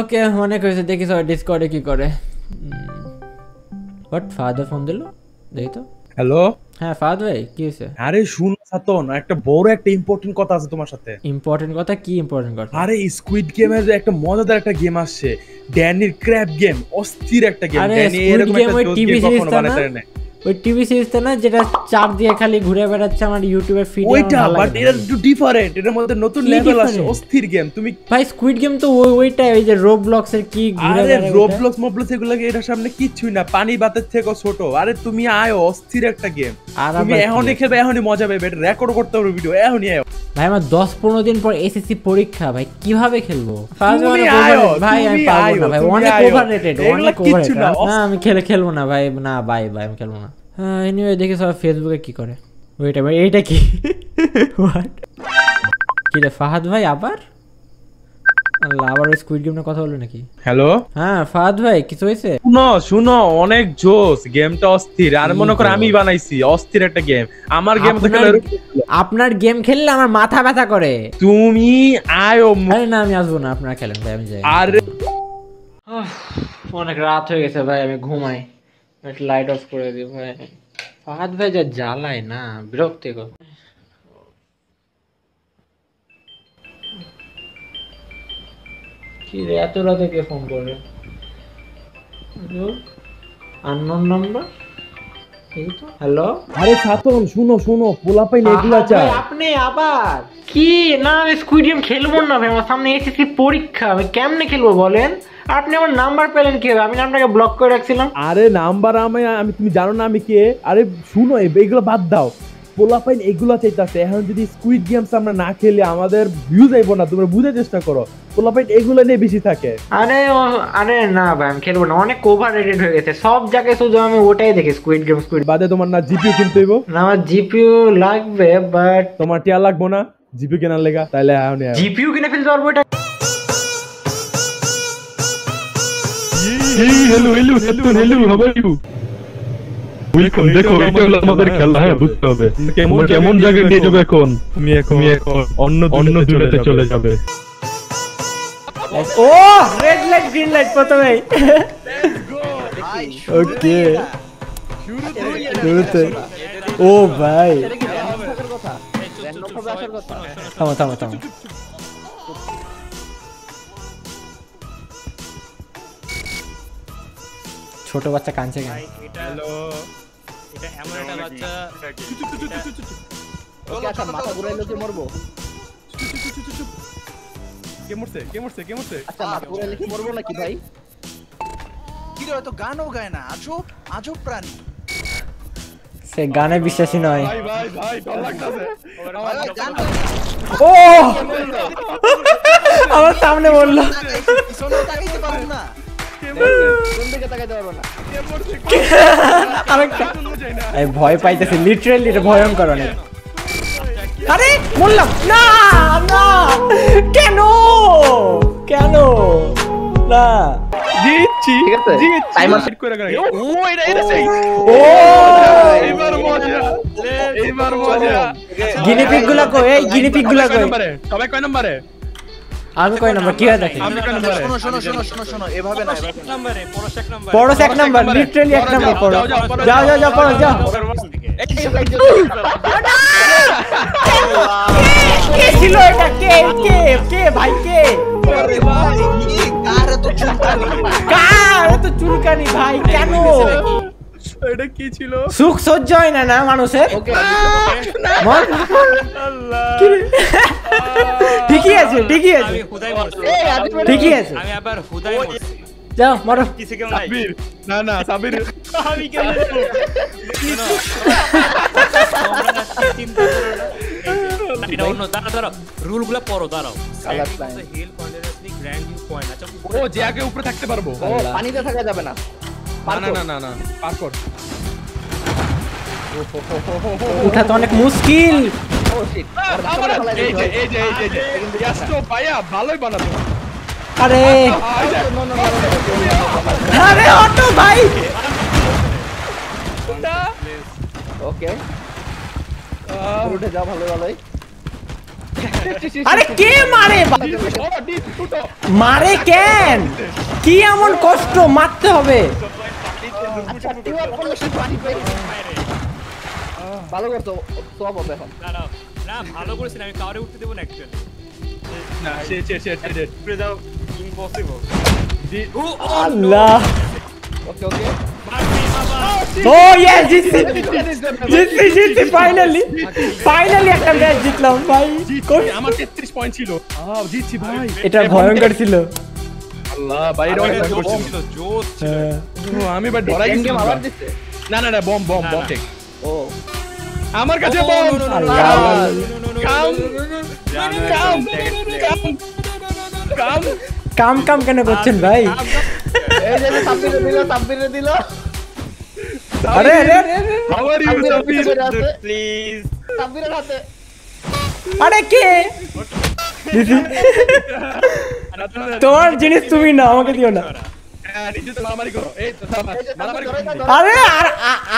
ওকে অনেক হয়েছে দেখি সবাই ডিসকর্ডে কি করে বাট ফাদার ফোন দিল দেই তো হ্যালো হ্যাঁ ফাদার ভাই কি হইছে আরে শুন সাতন একটা বড় একটা ইম্পর্টেন্ট কথা আছে তোমার সাথে ইম্পর্টেন্ট কথা কি ইম্পর্টেন্ট কথা আরে স্কুইড গেমের যে একটা মজাদার একটা গেম আসছে ড্যানির ক্র্যাব গেম অস্থির একটা গেম ড্যানি এরকম একটা টিভি সিরিজ বানাতে না ওই টিভি সিরিজটা না যেটা চার দিয়ে খালি ঘুরে বেড়াচ্ছে আমার ইউটিউবে ফিড ওইটা বাট এটা একটু ডিফারেন্ট এর মধ্যে নতুন লেভেল আছে অস্থির গেম তুমি ভাই স্কুইড গেম তো ওইটা ওই যে রোবলক্স এর কি ঘুরে আরে রোবলক্স মোবলস এগুলোকে এর সামনে কিছুই না পানি বাতের থেকে ছোট আরে তুমি আয় অস্থির একটা গেম তুমি এখনই খেলবে এখনই মজা পাবে এটা রেকর্ড করতে হবে ভিডিও এখনই আয় ভাই আমার 10 15 দিন পর এসএসসি পরীক্ষা ভাই কিভাবে খেলবো ভাই আমি পারবো না ভাই অনেক ওভাররেটেড অনেক ওভাররেটেড না আমি খেলবো না ভাই না বাই বাই আমি খেলবো না এনিওয়ে দেখি সব ফেসবুকে কি করে ওইটা ভাই এইটা কি হোয়াট কি রে ফাহাদ ভাই আবার আল্লাহ আবার স্কুইড গেম নিয়ে কথা বলবো নাকি হ্যালো হ্যাঁ ফাহাদ ভাই কিছু হইছে শুনো শুনো অনেক জোস গেমটা অস্থির আর মনে কর আমি বানাইছি অস্থির একটা গেম আমার গেম তো খেলে আপনার গেম খেললে আমার মাথা ব্যথা করে তুমি আয়ো ভাই না আমি আসবো না আপনারা খেলেন ভাই আমি যাই আরে অনেক রাত হয়ে গেছে ভাই আমি ঘুমাই একটু লাইট অফ করে দি ভাই ফাহাদ ভাই যা জ্বালায় না বিরক্তিকর কি রে এত রাতে কে ফোন করে আননোন নাম্বার এই তো হ্যালো আরে সাতন শুনো শুনো পোলাপাই নেগুলা চাই আপনি আবার কি না আমি স্কুইড গেম খেলবো না ভাই আমার সামনে এসএসসি পরীক্ষা আমি কেমনে খেলবো বলেন আপনি আমার নাম্বার পেলেন কিভাবে আমি নামটাকে ব্লক করে রাখছিলাম আরে নাম্বার আমি তুমি জানো না আমি কে আরে শুনো এইগুলো বাদ দাও পোলাপাইন এগুলো চাইতাছে এখন যদি স্কুইড গেমস আমরা না খেলে আমাদের ভিউজ আইবো না তোমরা বুঝার চেষ্টা করো পোলাপাইন এগুলো নিয়ে বেশি থাকে আরে আরে না ভাই আমি খেলবো না অনেক ওভাররেটেড হয়ে গেছে সব জায়গায় শুধু আমি ওটাই দেখি স্কুইড গেম স্কুইড বাদে তোমার না জিপিইউ কিনতে হইবো না আমার জিপিইউ লাগবে বাট তোমার টিয়া লাগবো না জিপিইউ কেনার লাগা তাইলে এখন জিপিইউ কিনে ফেলতে পারবো এটা hello hello hello hello how are you welcome देखो এটা আমাদের খেলা হ্যাঁ বুঝতে হবে কেমন কেমন জায়গা নিয়ে যাবে এখন তুমি এখন অন্য দুনিয়াতে চলে যাবে ও রেড লাইট গ্রিন লাইট পড়তো ভাই লেটস গো ওকে শুরুতে ও ভাই থামো থামো থামো ছোট বাচ্চা কাঁচে গেল হ্যালো এটা এমন একটা বাচ্চা ওকে আচ্ছা মাথা ঘুরাইলো কি মরবো কে মরছে আচ্ছা মাথা ঘুরাইলে কি মরবো নাকি ভাই কি রে তো গানও গায় না আজব প্রাণী সে গানে বিশ্বাসী নয় ভাই ডর লাগতাছে ও আমার সামনে বললো শোনো তাকাইতে পারবো না ভয় পাইতেছি লিটারেলি এটা ভয়ঙ্কর অনেক আরে বললাম না না কেন কেন না জিতছি ঠিক আছে টাইমার সেট করে রাখো ও এটা সেই ও এইবার মজা গিনিপিকগুলা কো সবাই কয় নম্বরে আমি কয় নাম্বার কি হয় দেখি আমি কয় নাম্বার শোনো এভাবে না পড়ো এক নাম্বার লিটারালি এক নাম্বার পড়ো যাও পড়ো যাও কে ছিল এটা কে ভাই কে আরে ভাই কি কার তো চুলকানি ভাই কেন এটা কি ছিল সুখ সহ্য হয় না মানুষের ওকে আল্লাহ ঠিকই আছে আমি আবার হুদাই বলছি যাও মারো কিছু কেউ নাই না সাবির আমি কেন তোমরা চিন্তা করো না এটা অন্য দাঁড়াও রুলগুলো পড়ো দাঁড়াও colour plan hill continuously grand view point আচ্ছা ও যে আগে উপরে থাকতে পারবো ও পানিতে থাকা যাবে না না পার কর উঠা তো অনেক মুশকিল ও শিট এই যে এসো ভাইয়া ভালোই বানাতো আরে অটো ভাই ওকে উঠে যা ভালোই अरे के मारे मारे कैन की এমন কষ্ট মারতে হবে ভালো করে তো সব হবে এখন না না না ভালো করেছিলাম আমি কাউরে উঠতে দেব না অ্যাকচুয়ালি না সে সে সে পুরো দাও ইম্পসিবল দি ও আল্লাহ ওকে ওকে नो यस जीती फाइनली একটা ম্যাচ জিতলাম ভাই কই আমার 33 পয়েন্ট ছিল আও জিতছি ভাই এটা ভয়ঙ্কর ছিল আল্লাহ ভাই রে ছিল জোশ ছিল ও আমি ভাই ডরাই গেম আবার দিতে না না না বম বম বম টেক ও আমার কাছে বম কাম কাম কাম কেন করছেন ভাই এই যে সাব্বিরে দিলো अरे अरे how are you Sabir please Sabir रहते अरे के तोर जिनिस তুমি না আমাকে দিও না নিজে তো মারামারি করো এই তো মারামারি আরে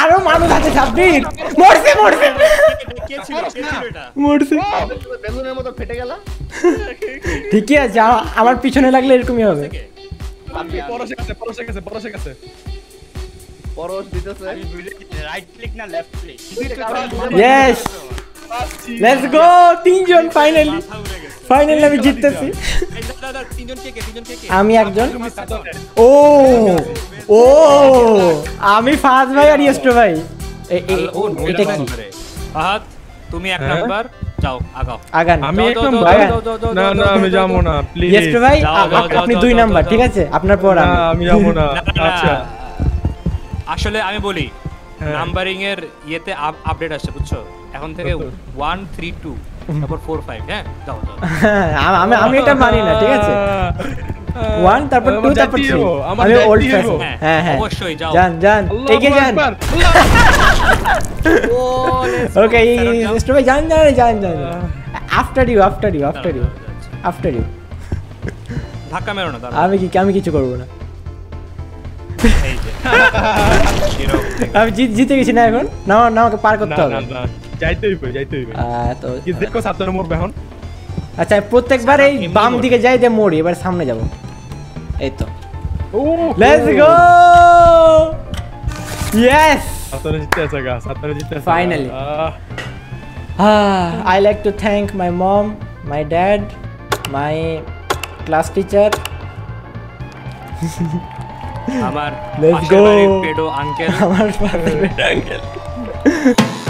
আরো মানুষ আছে Sabir মরছে কে ছিল এটা মরছে বেলুনের মতো ফেটে গেল ঠিকই আছে আমার পিছনে লাগলে এরকমই হবে পরশে গেছে परोस दिसছে আমি ভিডিও কি রাইট ক্লিক না left click yes let's go তিনজন ফাইনালি আমি জিততেছি দাদা তিনজন কে আমি একজন ও ও আমি ফাজ ভাই আর ইস্টো ভাই ও এটা কি আহাত তুমি এক নাম্বার যাও আগাও আগান আমি এক নাম্বার না না আমি যাবো না প্লিজ ইস্টো ভাই আপনি দুই নাম্বার ঠিক আছে আপনার পর আমি যাবো না আচ্ছা আসলে আমি বলি নাম্বারিং এর ইয়েতে আপডেট আসছে বুঝছো এখন থেকে 132 তারপর 45 হ্যাঁ দাও দাও আমি এটা মানি না ঠিক আছে 1 তারপর 2 তারপর 3 আমি ওল্ড ফ্যাশন হ্যাঁ হ্যাঁ অবশ্যই যাও জান এগিয়ে যান ওকে ইস্টু ভাই জান আফটার ইউ ধাক্কা মেরো না আমি কিছু করব না अब जीते किसी ना এখন নাও নাওকে পার করতে হবে না যাইতেই হবে তো কি দেখো 7 নম্বর এখন আচ্ছা প্রত্যেকবার এই বাম দিকে যাই দে মোড় এবার সামনে যাব এই তো ও লেটস গো यस 7 জিতেছে finally I like to thank my mom my dad my class teacher हमारे पेडो अंकल